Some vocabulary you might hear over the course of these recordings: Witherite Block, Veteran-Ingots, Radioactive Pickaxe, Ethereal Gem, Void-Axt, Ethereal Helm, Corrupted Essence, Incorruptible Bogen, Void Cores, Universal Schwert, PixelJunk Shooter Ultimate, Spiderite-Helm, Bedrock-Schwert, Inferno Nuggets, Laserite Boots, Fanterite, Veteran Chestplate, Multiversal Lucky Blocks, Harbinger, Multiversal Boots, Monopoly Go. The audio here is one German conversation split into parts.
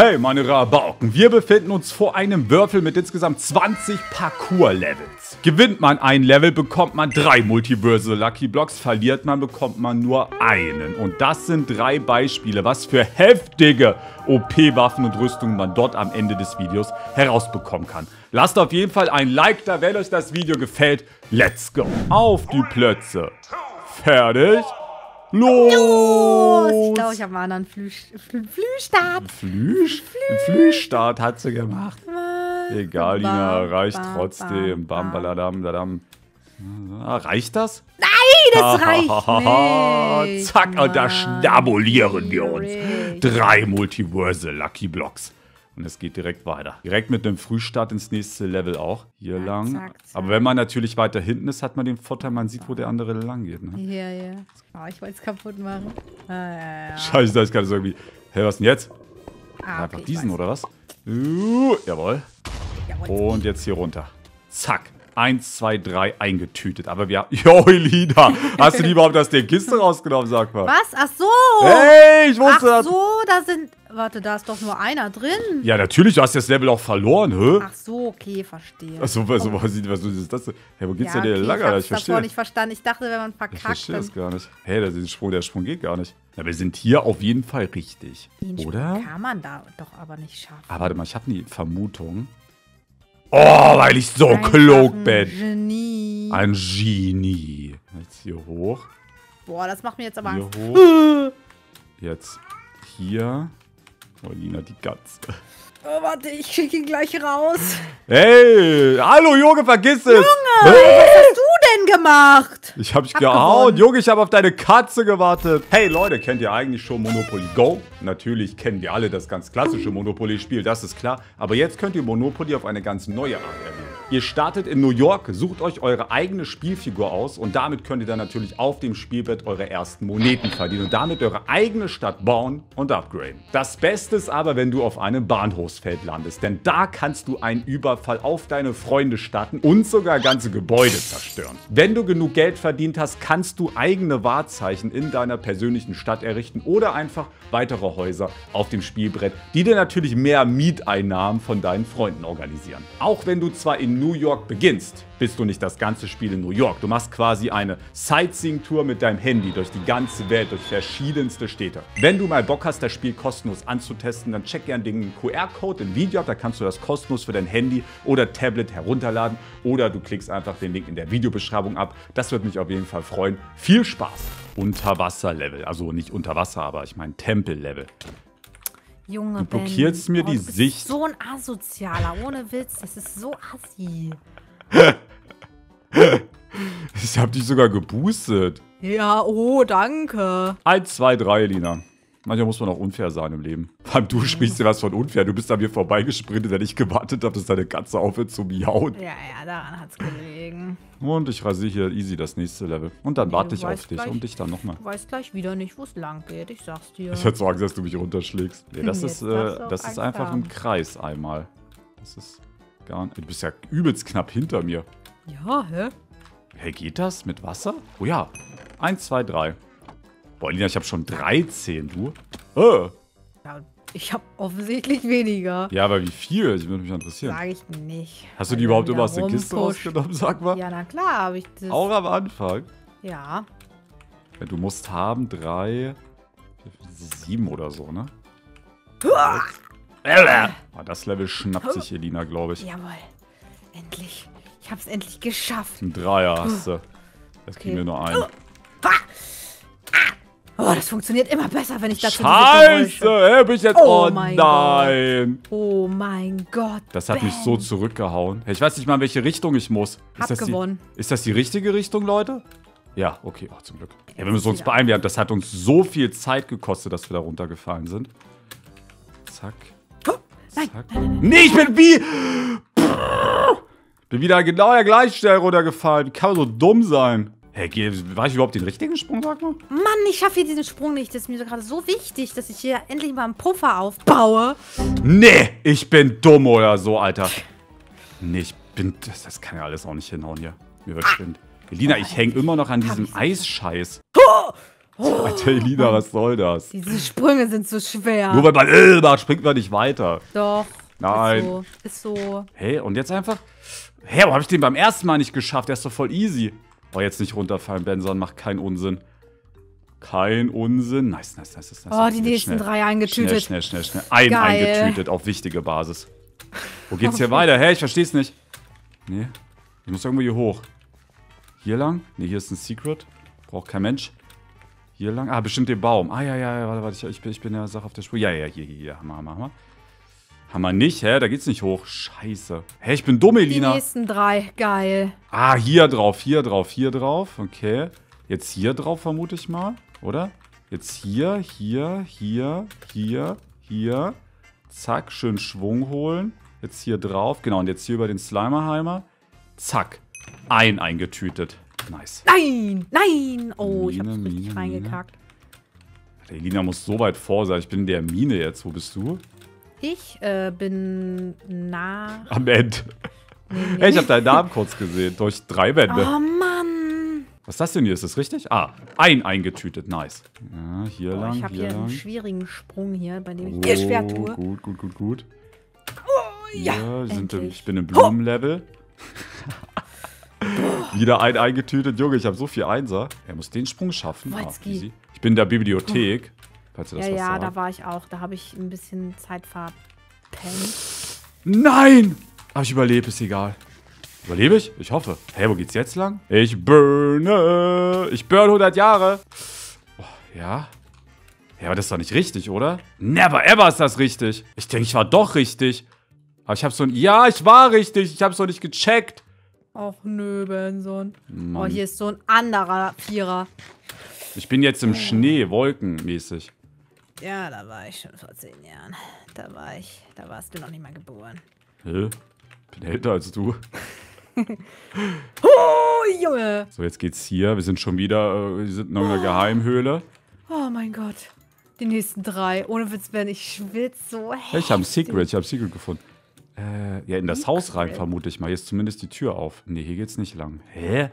Hey meine Rabauken, wir befinden uns vor einem Würfel mit insgesamt 20 Parcours-Levels. Gewinnt man ein Level, bekommt man 3 Multiversal Lucky Blocks, verliert man, bekommt man nur einen. Und das sind 3 Beispiele, was für heftige OP-Waffen und Rüstungen man dort am Ende des Videos herausbekommen kann. Lasst auf jeden Fall ein Like da, wenn euch das Video gefällt. Let's go! Auf die Plätze! Fertig! Los! Ich glaube, ich habe einen anderen Flüstart. Flüstart hat sie gemacht. Egal, Lina, reicht trotzdem. Bam, baladam, dadam. Reicht das? Nein, das reicht nicht. Zack, und da schnabulieren wir uns. 3 Multiversal Lucky Blocks. Und es geht direkt weiter. Direkt mit einem Frühstart ins nächste Level auch. Hier lang. Zack, zack. Aber wenn man natürlich weiter hinten ist, hat man den Vorteil, man sieht, wo der andere lang geht. Ne? Ja, ja. Oh, ich wollte es kaputt machen. Ah, ja, ja. Scheiße, da ist gerade so irgendwie. Hä, was denn jetzt? Ah, okay, einfach diesen, oder was? Jawohl. Und jetzt hier runter. Zack. 1, 2, 3 eingetütet. Aber wir haben... Jo, Lina, hast du die überhaupt aus der Kiste rausgenommen, sag mal? Was? Ach so! Hey, ich wusste das! Ach so, da sind... Warte, da ist doch nur einer drin. Ja, natürlich, du hast das Level auch verloren, hä? Ach so, okay, verstehe. Ach so, was ist das denn? Hey, wo geht's denn der Lager? Ich hab's davor nicht verstanden. Ich dachte, wenn man verkackt... Ich verstehe das gar nicht. Hey, der Sprung geht gar nicht. Na, wir sind hier auf jeden Fall richtig, oder? Den kann man da doch aber nicht schaffen. Ah, warte mal, ich habe eine Vermutung. Oh, weil ich so klug bin. Genie. Ein Genie. Jetzt hier hoch. Boah, das macht mir jetzt aber Angst. Hoch. Jetzt hier. Oh, Lina, die Katze. Oh, warte, ich krieg ihn gleich raus. Hey, hallo Junge, vergiss es. Junge, was hast du denn gemacht? Ich hab dich gehauen. Junge, ich habe auf deine Katze gewartet. Hey Leute, kennt ihr eigentlich schon Monopoly Go? Natürlich kennen wir alle das ganz klassische Monopoly-Spiel, das ist klar. Aber jetzt könnt ihr Monopoly auf eine ganz neue Art erleben. Ihr startet in New York, sucht euch eure eigene Spielfigur aus und damit könnt ihr dann natürlich auf dem Spielbrett eure ersten Moneten verdienen und damit eure eigene Stadt bauen und upgraden. Das Beste ist aber, wenn du auf einem Bahnhofsfeld landest, denn da kannst du einen Überfall auf deine Freunde starten und sogar ganze Gebäude zerstören. Wenn du genug Geld verdient hast, kannst du eigene Wahrzeichen in deiner persönlichen Stadt errichten oder einfach weitere Häuser auf dem Spielbrett, die dir natürlich mehr Mieteinnahmen von deinen Freunden organisieren. Auch wenn du zwar in New York beginnst, bist du nicht das ganze Spiel in New York. Du machst quasi eine Sightseeing-Tour mit deinem Handy durch die ganze Welt, durch verschiedenste Städte. Wenn du mal Bock hast, das Spiel kostenlos anzutesten, dann check gerne den QR-Code im Video ab. Da kannst du das kostenlos für dein Handy oder Tablet herunterladen oder du klickst einfach den Link in der Videobeschreibung ab. Das würde mich auf jeden Fall freuen. Viel Spaß! Unterwasser-Level. Also nicht unter Wasser, aber ich meine Tempel-Level. Junge, du blockierst mir die Sicht. So ein Asozialer, ohne Witz. Das ist so assi. Ich hab dich sogar geboostet. Ja, oh, danke. 1, 2, 3, Lina. Manchmal muss man auch unfair sein im Leben. Du sprichst dir was von unfair. Du bist an mir vorbeigesprintet, wenn ich gewartet habe, dass deine Katze aufhört zu miauen. Ja, ja, daran hat's gelegen. Und ich rasiere hier easy das nächste Level. Und dann warte ich auf dich und dich dann nochmal. Du weißt gleich wieder nicht, wo es lang geht. Ich sag's dir. Ich hätte so Angst, dass du mich runterschlägst. Ja, das ist einfach ein Kreis einmal. Das ist gar nicht... Du bist ja übelst knapp hinter mir. Ja, hä? Hey, geht das? Mit Wasser? Oh ja. 1, 2, 3. Boah, Lina, ich habe schon 13, du. Oh. Ja, ich habe offensichtlich weniger. Ja, aber wie viel? Ich würde mich interessieren. Sag ich nicht. Hast du die überhaupt immer aus der Kiste rausgenommen, sag mal? Ja, na klar, habe ich das. Auch am Anfang? Ja. Ja, du musst haben 3, 7 oder so, ne? Oh, das Level schnappt sich Elina, glaube ich. Jawohl. Endlich. Ich habe es endlich geschafft. Ein Dreier hast du. Jetzt kriegen wir nur einen. Oh, das funktioniert immer besser, wenn ich dazu Scheiße, bin ich jetzt... Oh nein. Gott. Oh mein Gott. Das hat mich so zurückgehauen. Ich weiß nicht mal, in welche Richtung ich muss. Ist das die richtige Richtung, Leute? Ja, okay. Oh, zum Glück. Ja, wir müssen uns beeilen. Das hat uns so viel Zeit gekostet, dass wir da runtergefallen sind. Zack. Oh, nein. Zack. Nee, ich bin wie... Bin wieder genau der gleichen Stelle runtergefallen. Kann man so dumm sein. Hey, war ich überhaupt den richtigen Sprung, sag mal? Mann, ich schaffe hier diesen Sprung nicht. Das ist mir gerade so wichtig, dass ich hier endlich mal einen Puffer aufbaue. Nee, ich bin dumm oder so, Alter. Nee, ich bin... Das kann ja alles auch nicht hinhauen hier. Mir wird schlimm. Lina, ich hänge immer noch an diesem Eisscheiß. Alter, Elina, was soll das? Diese Sprünge sind so schwer. Nur wenn man macht, springt man nicht weiter. Doch. Nein. Ist so. Hey, und jetzt einfach? Hä, warum hab ich den beim ersten Mal nicht geschafft? Der ist doch voll easy. Boah, jetzt nicht runterfallen, Benson. Macht keinen Unsinn. Kein Unsinn. Nice, nice, nice, nice. Oh, die nächsten drei eingetütet. Schnell, schnell, schnell, schnell. Eingetütet auf wichtige Basis. Wo geht's hier weiter? Hä, ich versteh's nicht. Nee. Ich muss irgendwo hier hoch. Hier lang? Nee, hier ist ein Secret. Braucht kein Mensch. Hier lang? Ah, bestimmt den Baum. Ah, ja, ja, ja, warte, ich bin ja Sache auf der Spur. Ja, ja, hier, hier, hier. Hammer, hammer, hammer. Hammer nicht, hä? Da geht's nicht hoch. Scheiße. Hä, ich bin dumm, Elina. Die nächsten drei. Geil. Ah, hier drauf, hier drauf, hier drauf. Okay. Jetzt hier drauf, vermute ich mal, oder? Jetzt hier, hier, hier, hier, hier. Zack, schön Schwung holen. Jetzt hier drauf. Genau, und jetzt hier über den Slimerheimer. Zack. Eingetütet. Nice. Nein, nein. Oh, ich hab's richtig reingekackt. Elina muss so weit vor sein. Ich bin in der Mine jetzt. Wo bist du? Ich bin nah. Am Ende. Nee, nee. Hey, ich hab deinen Namen kurz gesehen. Durch drei Wände. Oh Mann. Was ist das denn hier? Ist das richtig? Ah, eingetütet. Nice. Ja, hier lang. Ich hab hier einen schwierigen Sprung hier, bei dem ich hier schwer tue. Gut, gut, gut, gut. Oh, ja. Hier sind ich bin im Blumenlevel. Wieder eingetütet. Junge, ich habe so viel Einser. Er muss den Sprung schaffen. Ich bin in der Bibliothek. Falls du das was sagst. Da war ich auch. Da habe ich ein bisschen Zeit verpennt. Nein! Aber ich überlebe, ist egal. Überlebe ich? Ich hoffe. Hey, wo geht's jetzt lang? Ich burne. Ich burn 100 Jahre. Oh, ja. Ja, aber das ist doch nicht richtig, oder? Never ever ist das richtig. Ich denke, ich war doch richtig. Aber ich habe so ein... Ja, ich war richtig. Ich habe es noch nicht gecheckt. Och nö, Benson. Mann. Oh, hier ist so ein anderer Vierer. Ich bin jetzt im Schnee, wolkenmäßig. Ja, da war ich schon vor 10 Jahren. Da warst du noch nicht mal geboren. Hä? Bin älter als du. Oh, Junge! So, jetzt geht's hier. Wir sind schon wieder, wir sind in einer Geheimhöhle. Oh mein Gott. Die nächsten drei. Ohne Witz, Ben, ich schwitze so heftig. Ich hab ein Secret gefunden. Ja, in das Haus rein, vermute ich mal. Hier ist zumindest die Tür auf. Nee, hier geht's nicht lang. Hä?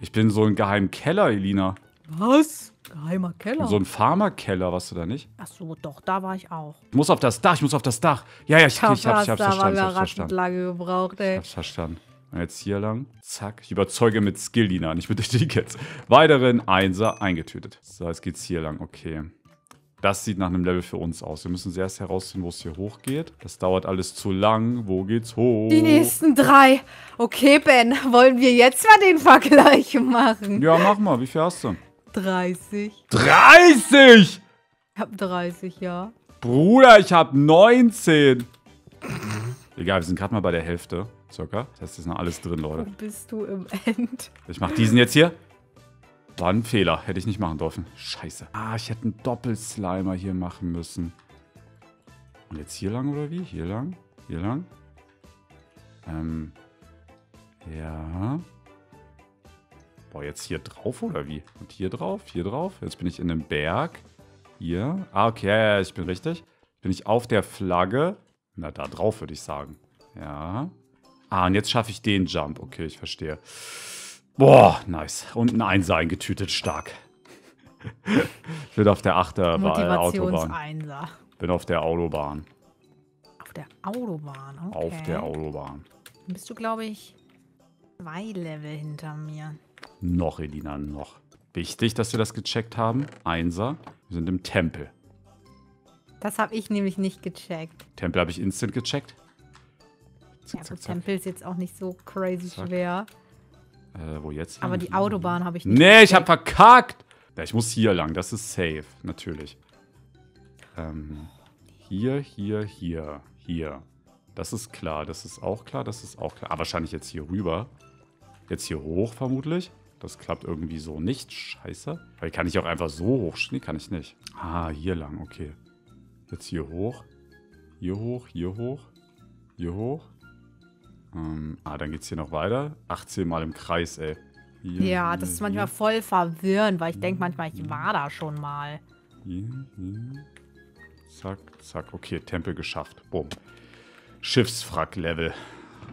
Ich bin in so einem geheimen Keller, Elina. Was? Geheimer Keller? In so ein Farmerkeller, warst du da nicht? Ach so, doch, da war ich auch. Ich muss auf das Dach, ich muss auf das Dach. Ja, ja, ich hab's verstanden. Ich hab's verstanden. Lange gebraucht, ey. Ich hab's verstanden. Und jetzt hier lang. Zack. Ich überzeuge mit Skill, Elina, nicht mit Tickets. Weiteren Einser eingetütet. So, jetzt geht's hier lang. Okay. Das sieht nach einem Level für uns aus. Wir müssen erst herausfinden, wo es hier hochgeht. Das dauert alles zu lang. Wo geht's hoch? Die nächsten drei. Okay, Ben, wollen wir jetzt mal den Vergleich machen? Ja, mach mal. Wie viel hast du? 30. 30? Ich hab 30, ja. Bruder, ich hab 19. Egal, wir sind gerade mal bei der Hälfte, circa. Das heißt, ist noch alles drin, Leute. Wo bist du im End? Ich mach diesen jetzt hier. War ein Fehler. Hätte ich nicht machen dürfen. Scheiße. Ah, ich hätte einen Doppelslimer hier machen müssen. Und jetzt hier lang, oder wie? Hier lang? Hier lang? Ja. Boah, jetzt hier drauf, oder wie? Und hier drauf? Hier drauf? Jetzt bin ich in einem Berg. Hier. Ah, okay. Ja, ich bin richtig. Bin ich auf der Flagge? Na, da drauf, würde ich sagen. Ja. Ah, und jetzt schaffe ich den Jump. Okay, ich verstehe. Boah, nice. Und ein Einser eingetütet, stark. Ich bin auf der Autobahn. Bin auf der Autobahn. Auf der Autobahn, okay. Auf der Autobahn. Dann bist du, glaube ich, 2 Level hinter mir. Noch, Elina, noch. Wichtig, dass wir das gecheckt haben. Einser, wir sind im Tempel. Das habe ich nämlich nicht gecheckt. Tempel habe ich instant gecheckt. Zack, ja, zack, zack. Tempel ist jetzt auch nicht so crazy schwer. Wo jetzt? Aber die Autobahn habe ich nicht. Nee, ich habe verkackt! Ja, ich muss hier lang, das ist safe, natürlich. Hier, hier, hier, hier. Das ist klar, das ist auch klar, das ist auch klar. Ah, wahrscheinlich jetzt hier rüber. Jetzt hier hoch, vermutlich. Das klappt irgendwie so nicht, scheiße. Weil kann ich auch einfach so hoch? Nee, kann ich nicht. Ah, hier lang, okay. Jetzt hier hoch. Hier hoch, hier hoch, hier hoch. Dann geht's hier noch weiter. 18 Mal im Kreis, ey. Hier, ja, das ist manchmal voll verwirrend, weil ich denke manchmal, ich war da schon mal. Hier. Zack, zack. Okay, Tempel geschafft. Boom. Schiffswrack-Level.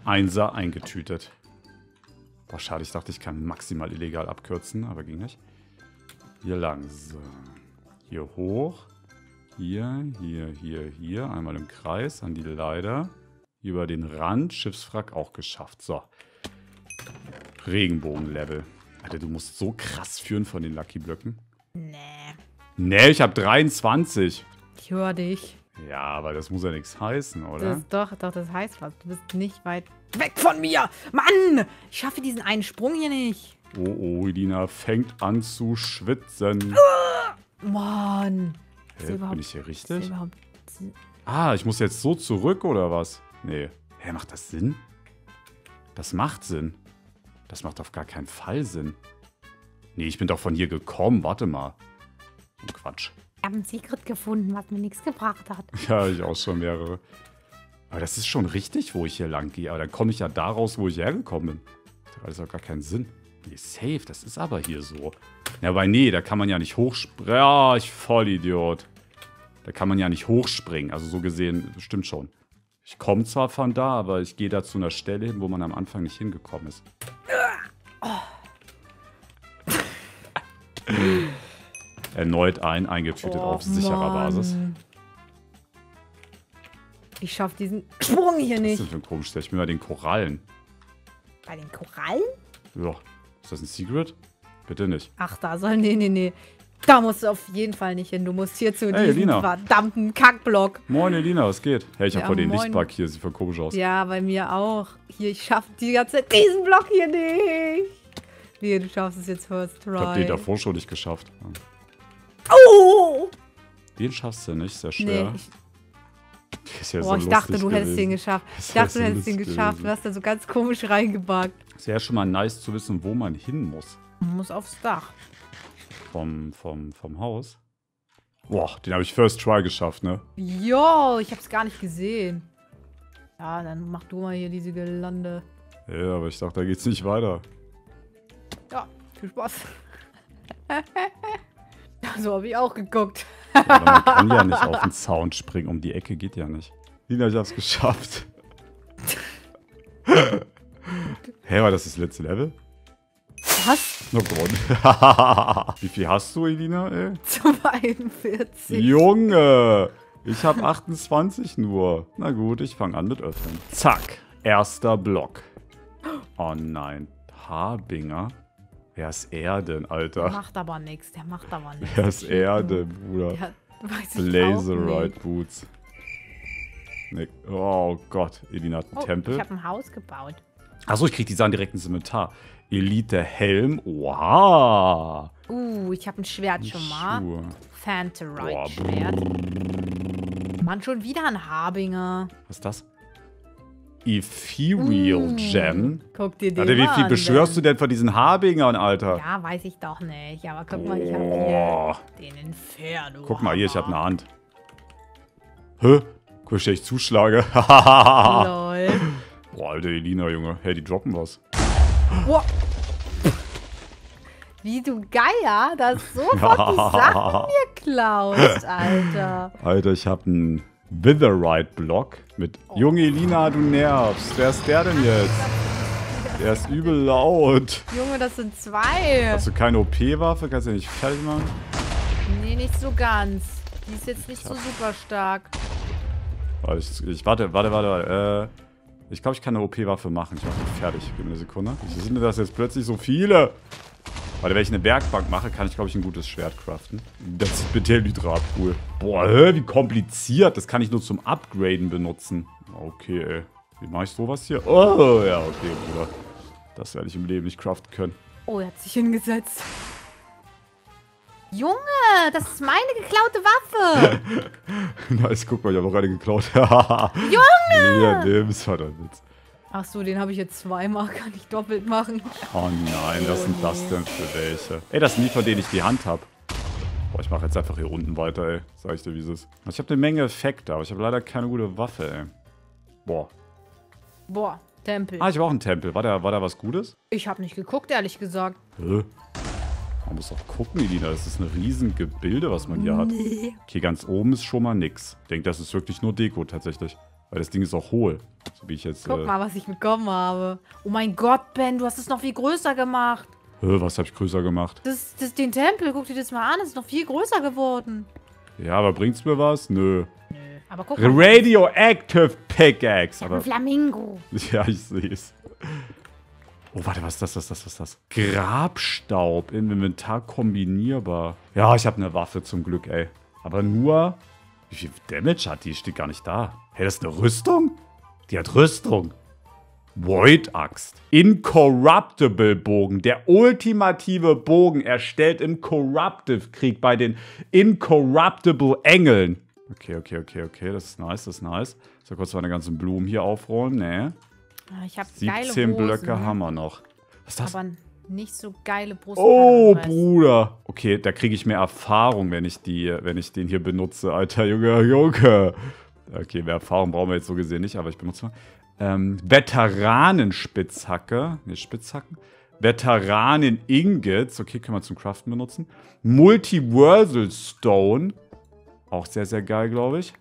Einser eingetütet. Boah, schade, ich dachte, ich kann maximal illegal abkürzen, aber ging nicht. Hier lang. So. Hier hoch. Hier, hier, hier, hier. Einmal im Kreis an die Leiter. Über den Rand. Schiffswrack auch geschafft. So. Regenbogen-Level. Alter, du musst so krass führen von den Lucky-Blöcken. Nee. Nee, ich hab 23. Ich höre dich. Ja, aber das muss ja nichts heißen, oder? Das ist doch, das heißt was. Du bist nicht weit weg von mir. Mann, ich schaffe diesen einen Sprung hier nicht. Oh, oh, Elina fängt an zu schwitzen. Mann. Hä, bin ich hier richtig? Ah, ich muss jetzt so zurück, oder was? Nee. Hä, macht das Sinn? Das macht Sinn. Das macht auf gar keinen Fall Sinn. Nee, ich bin doch von hier gekommen. Warte mal. Oh, Quatsch. Wir haben ein Secret gefunden, was mir nichts gebracht hat. Ja, ich auch schon mehrere. Aber das ist schon richtig, wo ich hier lang gehe. Aber dann komme ich ja daraus, wo ich hergekommen bin. Das hat alles auch gar keinen Sinn. Nee, safe, das ist aber hier so. Ja, aber nee, da kann man ja nicht hochspringen. Ja, ich Vollidiot. Da kann man ja nicht hochspringen. Also so gesehen, das stimmt schon. Ich komme zwar von da, aber ich gehe da zu einer Stelle hin, wo man am Anfang nicht hingekommen ist. Oh. Erneut eingetütet auf sicherer Basis. Ich schaffe diesen Sprung hier nicht. Was ist das für ein komisches? Ich bin bei den Korallen. Bei den Korallen? Ja. Ist das ein Secret? Bitte nicht. Ach, da soll... Nee, nee, nee. Da musst du auf jeden Fall nicht hin. Du musst hier zu diesem verdammten Kackblock. Moin, Elina, was geht? Hey, ich habe vor den Lichtbug hier. Sieht voll komisch aus. Ja, bei mir auch. Hier, ich schaffe die ganze Zeit diesen Block hier nicht. Nee, du schaffst es jetzt first try. Ich habe den davor schon nicht geschafft. Oh! Den schaffst du nicht, sehr schwer. Nee, ja, boah, so ich dachte, du hättest den geschafft. Ich dachte, du hättest den geschafft. Du hast da so ganz komisch reingebackt. Es wäre schon mal nice zu wissen, wo man hin muss. Man muss aufs Dach. Vom Haus. Boah, den habe ich first try geschafft, ne? Jo, ich habe es gar nicht gesehen. Ja, dann mach du mal hier diese Gelande. Ja, aber ich dachte, da geht's nicht weiter. Ja, viel Spaß. So habe ich auch geguckt. Ja, aber man kann ja nicht auf den Zaun springen. Um die Ecke geht ja nicht. Lina, ich hab's geschafft. Hä, war das das letzte Level? Was? No Gott. Wie viel hast du, Elina, ey? 42. Junge, ich habe 28 nur. Na gut, ich fange an mit Öffnen. Zack, erster Block. Oh nein, Harbinger. Wer ist er denn, Alter? Der macht aber nichts, der macht aber nichts. Wer ist er denn, Bruder? Ja, weiß ich Laserite Boots. Nee. Oh Gott, Elina hat einen Tempel. Ich habe ein Haus gebaut. Achso, ich kriege die Sachen direkt ins Inventar. Elite Helm, oha. Ich habe ein Schwert schon mal. Fanterite-Schwert. Mann, schon wieder ein Harbinger. Was ist das? Ethereal Gem. Guck dir den Alter, wie viel beschwörst du denn von diesen Harbingern, Alter? Ja, weiß ich doch nicht. Aber guck mal, ich habe hier den Inferno. Guck mal, hier, ich habe eine Hand. Hä? Guck, ich zuschlage. Lol. Boah, alter Elina, Junge. Hey, die droppen was. Boah. Wie du Geier, dass sofort die Sachen mir klaust, Alter. Alter, ich habe einen Witherite Block mit Junge Elina, du nervst. Wer ist der denn jetzt? Der ist übel laut. Junge, das sind zwei. Hast du keine OP-Waffe? Kannst du ja nicht fertig machen? Nee, nicht so ganz. Die ist jetzt nicht so super stark. Warte. Ich glaube, ich kann eine OP-Waffe machen. Ich mache die fertig. Gib mir eine Sekunde. Wieso sind denn das jetzt plötzlich so viele? Weil wenn ich eine Werkbank mache, kann ich, glaube ich, ein gutes Schwert craften. Das ist Metallhydrat, cool. Boah, wie kompliziert. Das kann ich nur zum Upgraden benutzen. Okay, ey. Wie mache ich sowas hier? Oh, ja, okay, Bruder. Das werde ich im Leben nicht craften können. Oh, er hat sich hingesetzt. Junge, das ist meine geklaute Waffe. Nice, guck mal, ich habe auch eine geklaut. Junge! Ja, nee, das war dein Witz. Ach so, den habe ich jetzt zweimal, kann ich doppelt machen. Oh nein, was sind das denn für welche? Ey, das sind die, von denen ich die Hand habe. Boah, ich mache jetzt einfach hier unten weiter, ey. Sag ich dir, wie es ist. Ich habe eine Menge Effekte, aber ich habe leider keine gute Waffe, ey. Boah. Boah, Tempel. Ah, ich habe auch einen Tempel. War da was Gutes? Ich habe nicht geguckt, ehrlich gesagt. Hä? Man muss auch gucken, Elina. Das ist ein riesen Gebilde, was man hier hat. Okay, ganz oben ist schon mal nix. Ich denke, das ist wirklich nur Deko, tatsächlich. Weil das Ding ist auch hohl. So wie ich jetzt, guck mal, was ich bekommen habe. Oh mein Gott, Ben, du hast es noch viel größer gemacht. Was habe ich größer gemacht? Den Tempel, guck dir das mal an, ist noch viel größer geworden. Ja, aber bringt's mir was? Nö. Aber guck mal. Radioactive Pickaxe. Aber ein Flamingo. Ja, ich sehe es. Oh, warte, was ist das, was ist das? Grabstaub im Inventar kombinierbar. Ja, ich habe eine Waffe zum Glück, ey. Aber nur... Wie viel Damage hat die? Steht gar nicht da. Hey, das ist eine Rüstung? Die hat Rüstung. Void-Axt. Incorruptible Bogen. Der ultimative Bogen erstellt im Corruptive-Krieg bei den Incorruptible Engeln. Okay. Das ist nice, So, kurz meine ganzen Blumen hier aufrollen. Nee. Ich hab 17 geile Blöcke haben wir noch. Was ist das? Aber nicht so geile Brust. Oh, Bruder. Okay, da kriege ich mehr Erfahrung, wenn ich den hier benutze. Alter, Junge. Okay, mehr Erfahrung brauchen wir jetzt so gesehen nicht, aber ich benutze mal. Veteranenspitzhacke. Ne, Spitzhacken. Veteran-Ingots. Okay, können wir zum Craften benutzen. Multiversal Stone. Auch sehr, sehr geil, glaube ich.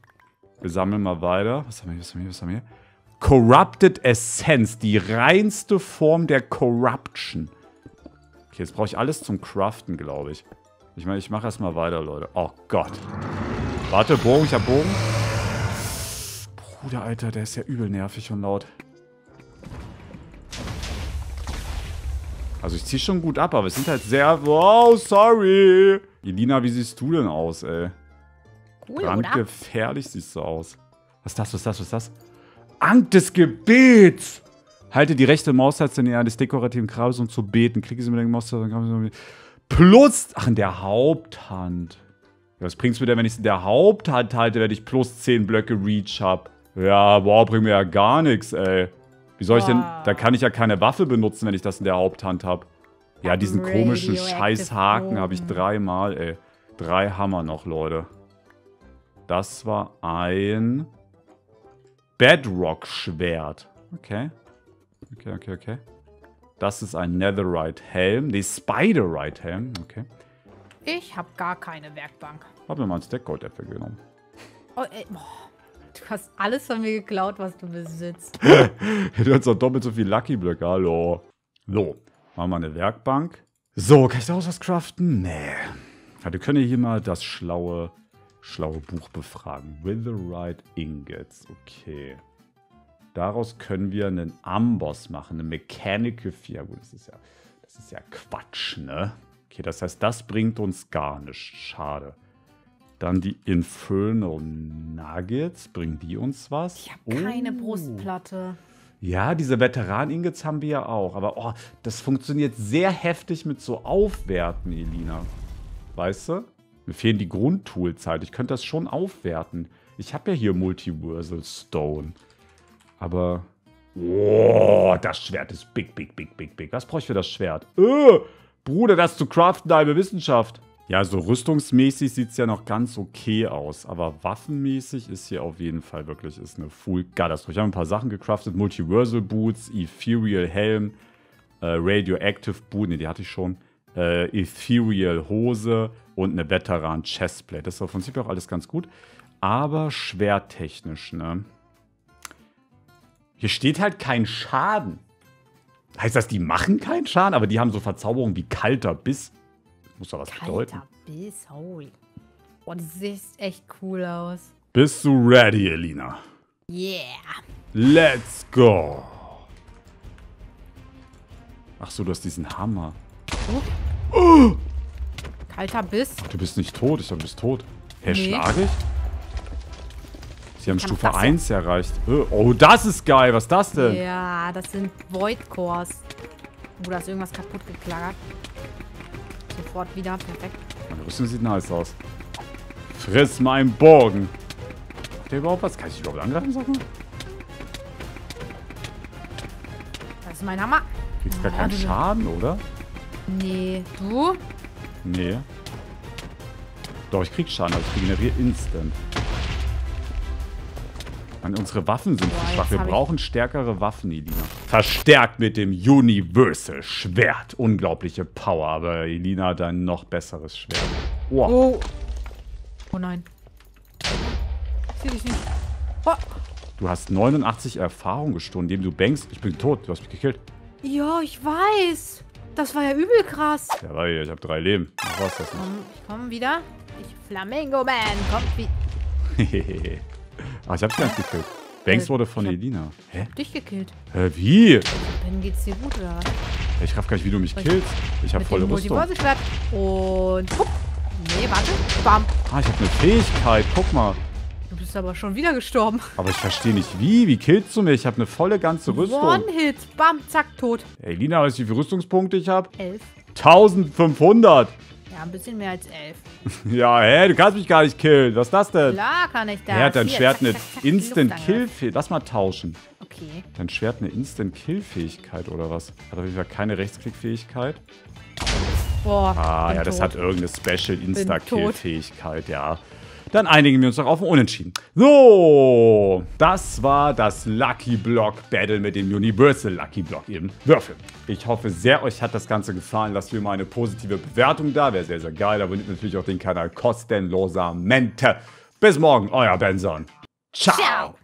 Wir sammeln mal weiter. Was haben wir hier? Corrupted Essence, die reinste Form der Corruption. Okay, jetzt brauche ich alles zum Craften, glaube ich. Ich meine, ich mache erstmal weiter, Leute. Oh Gott. Warte, Bogen, ich habe Bogen. Bruder, Alter, der ist ja übel nervig und laut. Also ich ziehe schon gut ab, aber es sind halt sehr... Wow, sorry. Elina, wie siehst du denn aus, ey? Cool, brandgefährlich siehst du aus. Was ist das, Amt des Gebets! Halte die rechte Maustaste in der Nähe des dekorativen Grabes, um zu beten. Klicke sie mit der Maustaste. Plus. Ach, in der Haupthand. Ja, was bringt's mir denn, wenn ich es in der Haupthand halte, wenn ich plus 10 Blöcke Reach hab? Ja, boah, bringt mir ja gar nichts, ey. Wie soll ich denn. Da kann ich ja keine Waffe benutzen, wenn ich das in der Haupthand hab. Ja, diesen komischen Scheißhaken habe ich dreimal, ey. 3 Hammer noch, Leute. Das war ein. Bedrock-Schwert. Okay. Das ist ein Netherite-Helm. Nee, Spiderite-Helm. Okay. Ich habe gar keine Werkbank. Hab mir mal ein Stack Gold dafür genommen. Oh, ey, du hast alles von mir geklaut, was du besitzt. Du hast doch doppelt so viel Lucky-Blöcke. Hallo. So, machen wir eine Werkbank. So, kann ich daraus was craften? Nee. Also können wir hier mal das schlaue Buch befragen. Witherite-Ingots. Okay. Daraus können wir einen Amboss machen. Eine Mechanical 4. Ja, gut, das ist ja Quatsch, ne? Okay, das heißt, das bringt uns gar nichts. Schade. Dann die Inferno Nuggets. Bringen die uns was? Ich habe keine Brustplatte. Ja, diese Veteran-Ingots haben wir ja auch. Aber oh, das funktioniert sehr heftig mit so Aufwerten, Elina. Weißt du? Mir fehlen die Grundtools halt. Ich könnte das schon aufwerten. Ich habe ja hier Multiversal Stone. Aber... Oh, das Schwert ist big. Was brauche ich für das Schwert? Bruder, das zu craften, halbe Wissenschaft. Ja, so rüstungsmäßig sieht es ja noch ganz okay aus. Aber waffenmäßig ist hier auf jeden Fall wirklich eine Full-Katastrophe. Ich habe ein paar Sachen gecraftet. Multiversal Boots, Ethereal Helm, Radioactive Boot. Ne, die hatte ich schon. Ethereal Hose und eine Veteran Chestplate. Das ist auf Prinzip auch alles ganz gut. Aber schwertechnisch, ne? Hier steht halt kein Schaden. Heißt das, die machen keinen Schaden? Aber die haben so Verzauberungen wie kalter Biss. Muss doch was bedeuten. Kalter Biss, holy. Oh, das sieht echt cool aus. Bist du ready, Elina? Yeah. Let's go. Ach so, du hast diesen Hammer. Oh. Oh. Kalter Biss. Du bist nicht tot, ich dachte, du bist tot. Hä, nee. Schlage ich? Sie haben Stufe 1 erreicht. Oh, das ist geil, was ist das denn? Ja, das sind Void Cores. Oh, da ist irgendwas kaputt geklagert. Sofort wieder, perfekt. Meine Rüstung sieht nice aus. Friss meinen Bogen. Macht der überhaupt was? Kann ich dich überhaupt angreifen, sag mal? Das ist mein Hammer. Du kriegst gar keinen Schaden, oder? Nee, du? Nee. Doch, ich krieg Schaden, also ich regeneriere instant. Mann, unsere Waffen sind zu schwach. Wir brauchen stärkere Waffen, Elina. Verstärkt mit dem Universal Schwert. Unglaubliche Power, aber Elina hat ein noch besseres Schwert. Oh. Oh nein. Zieh dich nicht. Oh. Du hast 89 Erfahrung gestohlen, indem du bangst. Ich bin tot, du hast mich gekillt. Ja, ich weiß. Das war ja übel krass. Ja, weil ich habe 3 Leben. Ach, war's das nicht. Ich komm wieder. Ich Flamingo-Man. Kommt wie. Ach, ich hab dich gar nicht gekillt. Banks wurde von Elina. Hä? Ich hab dich gekillt. Hä, wie? Dann geht's dir gut, oder was? Ich raff gar nicht, wie du mich killst. Ich hab volle Rüstung. Multiversal-Schwert. Und hupp. Nee, warte. Bam. Ah, ich hab eine Fähigkeit. Guck mal. Du bist aber schon wieder gestorben. Aber ich verstehe nicht, wie. Wie killst du mich? Ich habe eine volle ganze Rüstung. One-Hit. Bam, zack, tot. Ey, Lina, weißt du, wie viele Rüstungspunkte ich habe? 11. 1500. Ja, ein bisschen mehr als 11. Ja, hä, du kannst mich gar nicht killen. Was ist das denn? Klar kann ich das. Er hat dein Schwert eine Instant-Kill-Fähigkeit. Lass mal tauschen. Okay. Dein Schwert eine Instant-Kill-Fähigkeit oder was? Hat auf jeden Fall keine Rechtsklick-Fähigkeit. Boah, ah, ja, das hat irgendeine Special-Insta-Kill-Fähigkeit, ja. Dann einigen wir uns noch auf ein Unentschieden. So, das war das Lucky Block Battle mit dem Universal Lucky Block im Würfel. Ich hoffe sehr, euch hat das Ganze gefallen. Lasst mir mal eine positive Bewertung da. Wäre sehr, sehr geil. Abonniert natürlich auch den Kanal kostenlosamente. Bis morgen, euer Benson. Ciao.